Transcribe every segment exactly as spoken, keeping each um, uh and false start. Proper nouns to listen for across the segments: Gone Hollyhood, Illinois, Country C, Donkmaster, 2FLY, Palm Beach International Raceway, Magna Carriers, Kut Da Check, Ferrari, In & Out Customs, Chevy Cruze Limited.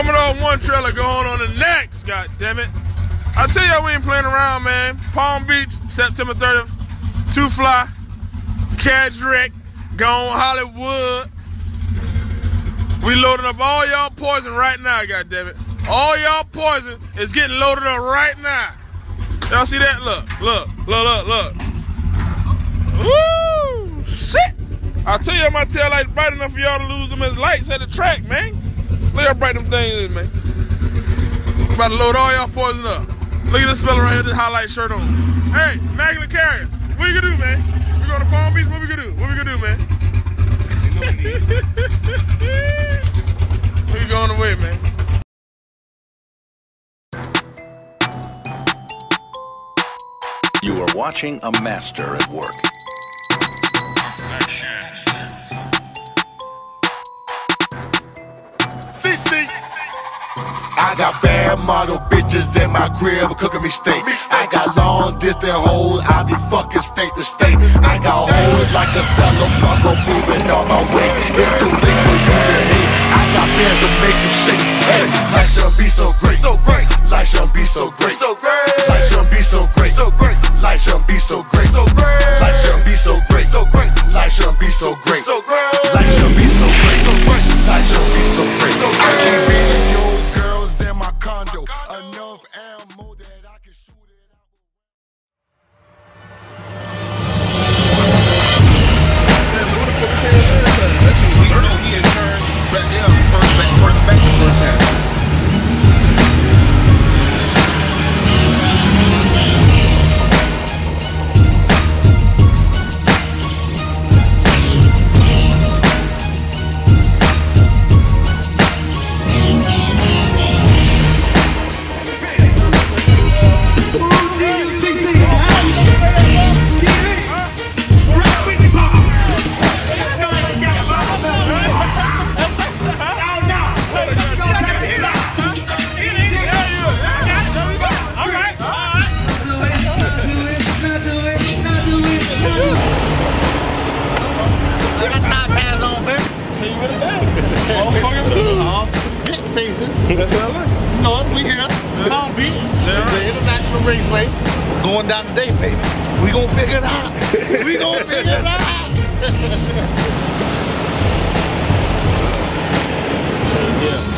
Coming off one trailer, going on the next, god damn it. I tell y'all, we ain't playing around, man. Palm Beach, September thirtieth, two F L Y, Cadrick, Gone Hollywood. We loading up all y'all poison right now, god damn it. All y'all poison is getting loaded up right now. Y'all see that? Look, look, look, look, look. Woo! Shit! I tell y'all, my tail light's bright enough for y'all to lose them as lights at the track, man. Look how bright them things is, man. I'm about to load all y'all poison up. Look at this fella right here, this highlight shirt on. Hey, Magna Carriers, what you gonna do, man? We going to Palm Beach, what we gonna do? What we gonna do, man? We going away, man. You are watching a master at work. Perfection. C C. I got bad model bitches in my crib cooking me steak. I got long distance hoes, I be fucking state to state. I got hoes like a cellar bunker moving on my way. It's too late for you to hate. I got bands to make you shake. Hey, life shouldn't be so great. So great. Life shouldn't be so great. So great. Life shouldn't be so great. So great. Life shouldn't be so great. So great. Life shouldn't be so great. So great. Life shouldn't be so great. So great. Life shouldn't be so great. So great. Life shouldn't be so great. So great. I can't be the old girls in my condo. Enough ammo that I can shoot it out. That's what we know. He in turn right there. First back, first back, first back. Raceway. It's going down today, baby. We gonna figure it out. We gonna figure it out. Yeah.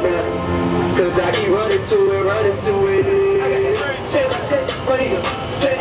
Cause I keep running to it, running to it. Shit, shit, money up, shit,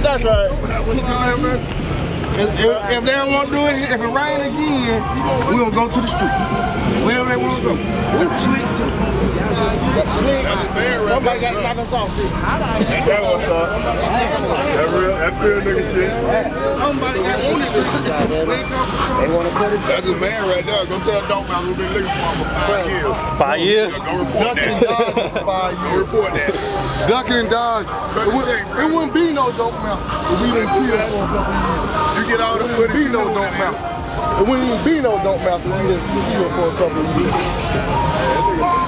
That's right. If, if, if they don't want to do it, if it rains again, we're going to go to the street. Where they want to go. What slicks do? What slicks? Somebody got to knock us off. That was up. That real, that real nigga shit. Somebody got on it. They want to put it. That's his man right there. Go tell Dog Mouse we've been looking for him for five years. Five years? Go report that. Five years. Go report that. Duck and dodge. It wouldn't be no Dog Mouse if we didn't kill that for a couple years. You get all the footage. It wouldn't be no Dog Mouse. It wouldn't even be no dope master if we didn't see him for a couple of years.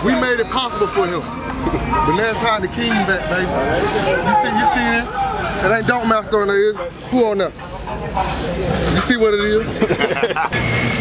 We made it possible for him. But now it's time to king back, baby. You see, you see this? It ain't dope master on there, is it? Who on there? You see what it is?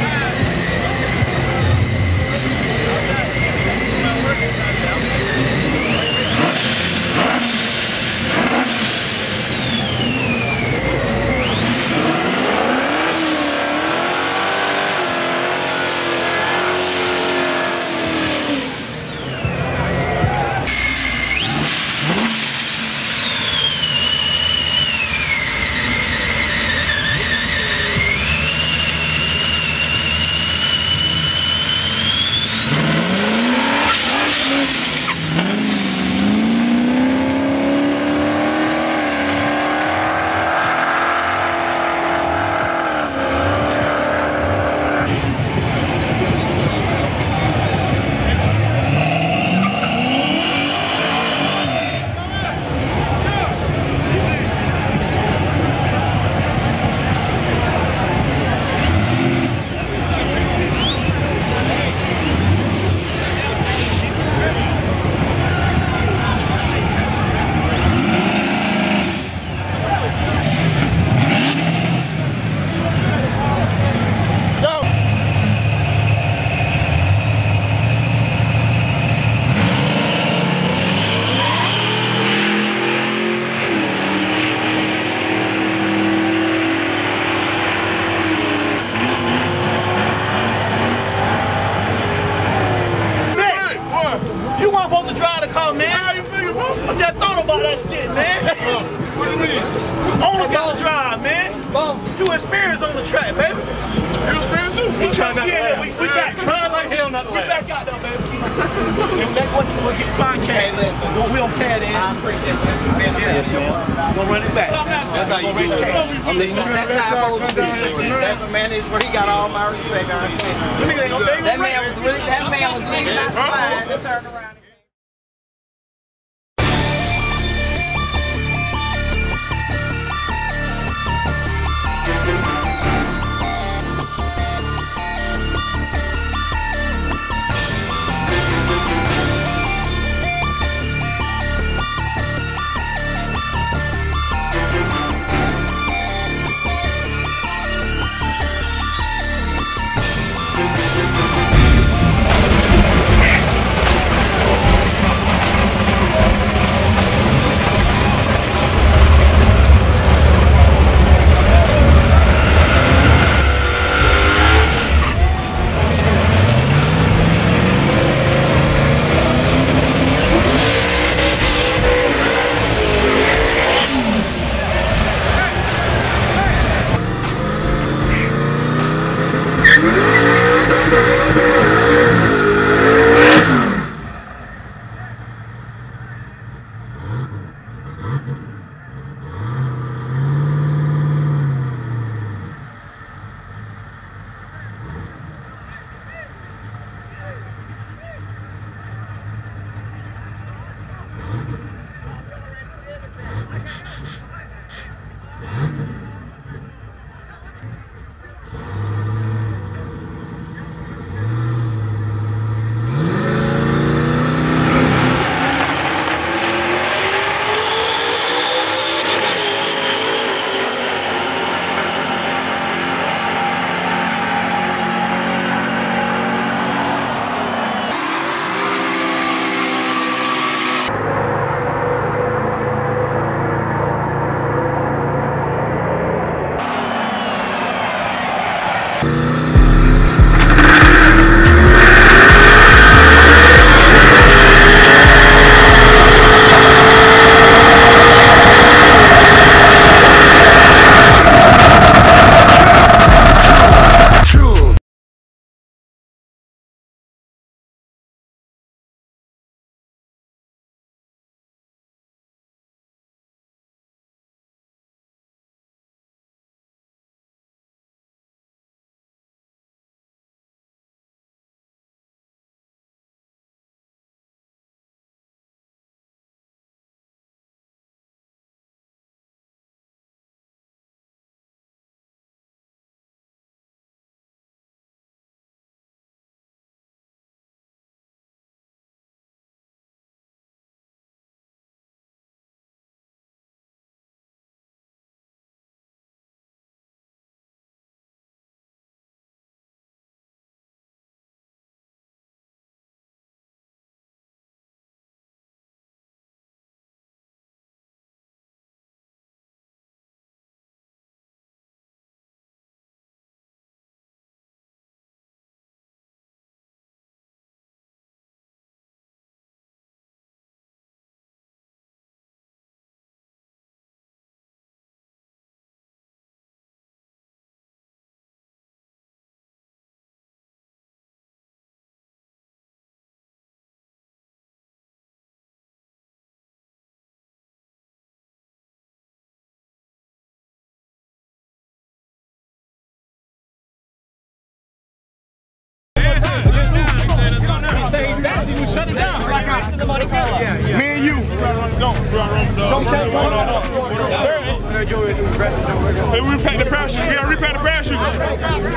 Hey, we repack the parachute. We gotta repack the parachute.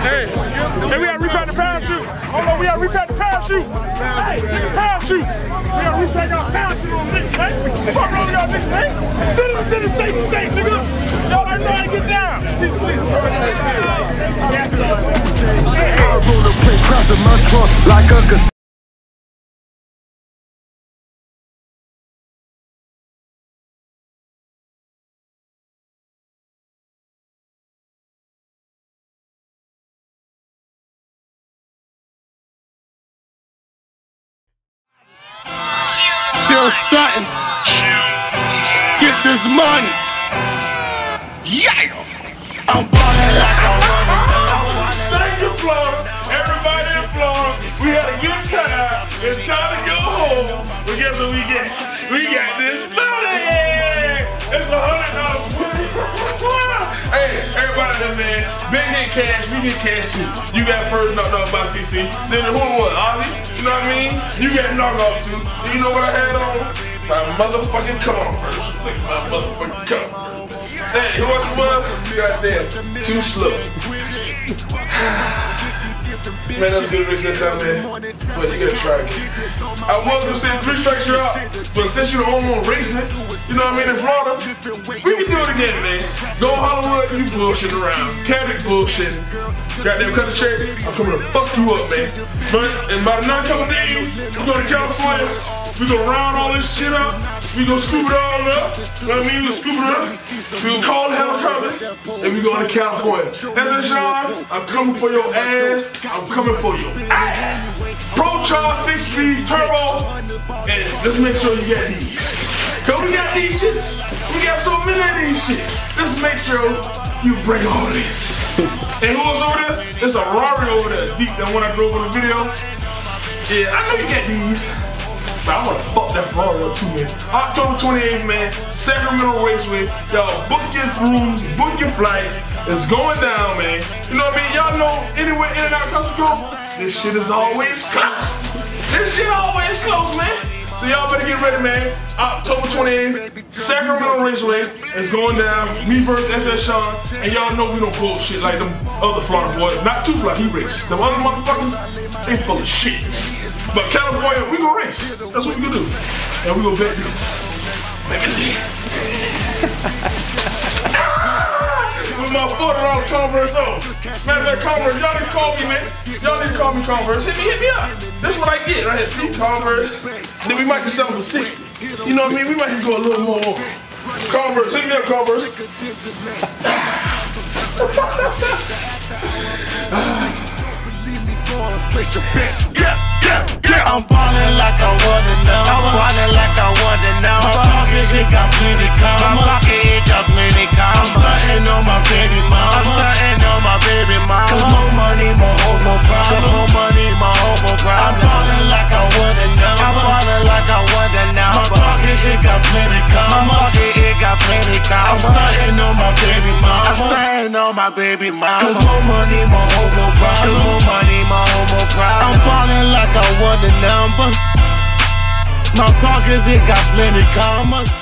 Hey, hey, we gotta repack the parachute. Hold on, we gotta repack the parachute. Hey, parachute. We gotta repack our parachute on this, right? Fuck on y'all, niggas, right? Citizens to the state to state, nigga. Y'all ain't trying to get down. I roll the plate, cross in my trunk like a cassette. Starting. Get this money. Yeah! I'm ballin' like I'm running. Thank you, Florida. Everybody in Florida, we had a good time. It's time to go home. But guess what we get? We got this money! It's a hundred dollars. Hey, everybody there, man. Big hit cash, we get cash too. You got first knocked off by C C. Then who was? Ozzy? You know what I mean? You got knocked off too. You know what I had on? My motherfucking cum version. Look at my motherfucking cum version. Hey, who else was? You got there. Too slow. Man, that's good business out there. But you gotta try again. I was gonna say three strikes you're out, but since you're the only one racing, you know what I mean, in Florida, we can do it again, man. Gone Hollyhood, you bullshit around. Catholic bullshit. Goddamn cut the check, I'm coming to fuck you up, man. But in about another couple days, we go to California, we gonna round all this shit up, we gonna scoop it all up, you know what I mean, we gonna scoop it up, we gonna call the helicopter, and we going to California. That's it, Sean, I'm coming for your ass. I'm coming for you. Pro Charge six speed Turbo. And let's make sure you got these. Cause we got these shits. We got so many of these shit. Let's make sure you bring all this. And who was over there? There's a Rari over there. Deep, that one I drove in the video. Yeah, I know you got these. But I wanna fuck that Ferrari up too, man. October twenty-eighth, man. Sacramento Raceway. Y'all book your rooms, book your flights. It's going down, man. You know what I mean? Y'all know anywhere in and out comes from, this shit is always close. This shit always close, man. So y'all better get ready, man. October twenty-eighth, Sacramento Raceway is going down. Me versus S S Sean. And y'all know we don't bullshit like them other Florida boys. Not too fly, he races. Them other motherfuckers, they full of shit. But California, we gonna race. That's what we gonna do. And we gonna bet this. My forty dollar Converse on. Matter of fact, Converse, y'all didn't call me, man. Y'all didn't call me Converse. Hit me, hit me up. That's what I get. I had two Converse. Then we might can sell them for sixty. You know what I mean? We might can go a little more. Converse, hit me up, Converse. Yeah, yeah, yeah. I'm ballin' like I wanna know. I'm ballin' like I wanna know. My pocket, it got plenty cum. My pocket, it got plenty cum. I'm stuntin' on my baby mama. I'm stuntin' on my baby mama. Cause more money, more hope, more problem. More money, more hope, more problem. I'm ballin' like I wanna know. I'm ballin' like I wanna know. My pocket, it got plenty cum. My pocket, it got plenty cum. I'm stuntin' on my baby mama. I'm stuntin' on my baby mama. Cause more money, more hope, more problem. More money, more hope, more problem. I'm ballin' like I wanna know. Number. My pockets, it got plenty commas.